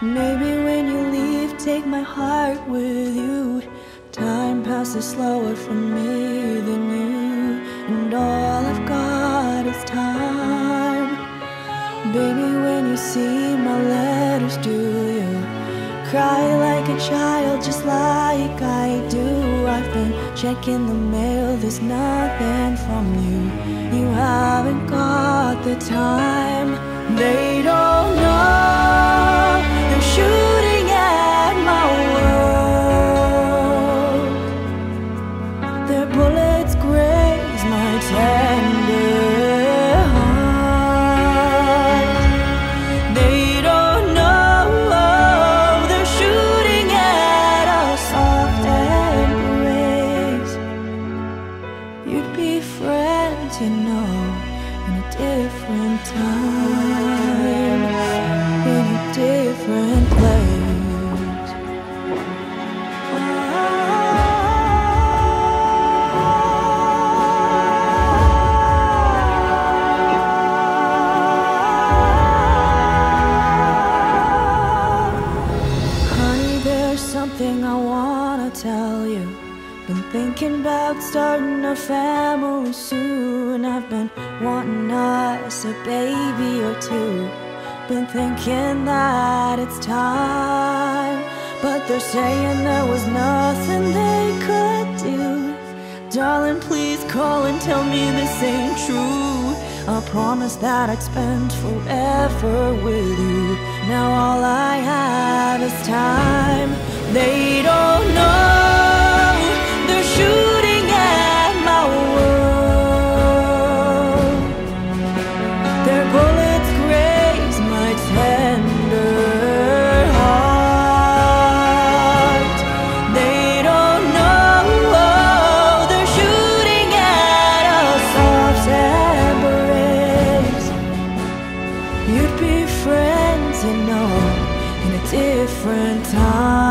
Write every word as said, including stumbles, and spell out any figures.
Maybe when you leave, take my heart with you. Time passes slower for me than you, and all I've got is time. Baby, when you see my letters to you, cry like a child, just like I do. I've been checking the mail, there's nothing from you. You haven't got the time. They don't know I'm shooting at my world. Their bullets graze my tender heart. They don't know they're shooting at our soft embrace. You'd be friends, you know, in a different time. Different place. Honey, there's something I wanna tell you. Been thinking about starting a family soon. I've been wanting us a baby or two. Been thinking that it's time, but they're saying there was nothing they could do. Darling, please call and tell me this ain't true. I promised that I'd spend forever with you. Now all I have is time. They don't know they're shooting at my world. They're both different time.